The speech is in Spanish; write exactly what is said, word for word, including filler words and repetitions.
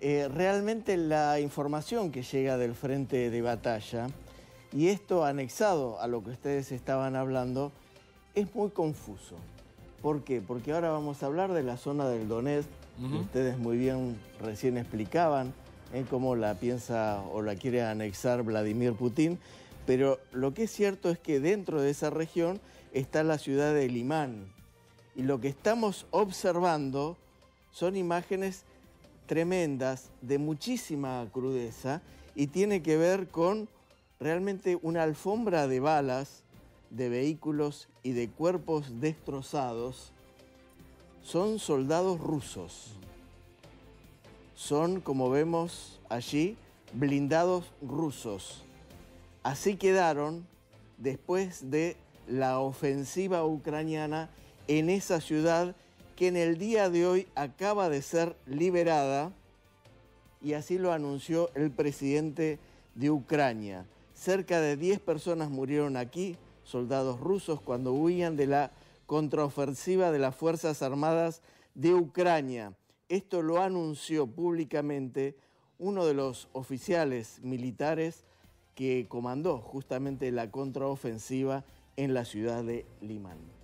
eh, realmente la información que llega del frente de batalla, y esto anexado a lo que ustedes estaban hablando, es muy confuso. ¿Por qué? Porque ahora vamos a hablar de la zona del Donetsk, uh-huh. que ustedes muy bien recién explicaban en cómo la piensa o la quiere anexar Vladimir Putin, pero lo que es cierto es que dentro de esa región está la ciudad de Liman, y lo que estamos observando son imágenes tremendas, de muchísima crudeza, y tiene que ver con realmente una alfombra de balas, de vehículos y de cuerpos destrozados. Son soldados rusos. Son, como vemos allí, blindados rusos. Así quedaron después de la ofensiva ucraniana en esa ciudad que en el día de hoy acaba de ser liberada, y así lo anunció el presidente de Ucrania. Cerca de diez personas murieron aquí, soldados rusos, cuando huían de la contraofensiva de las Fuerzas Armadas de Ucrania. Esto lo anunció públicamente uno de los oficiales militares que comandó justamente la contraofensiva en la ciudad de Liman.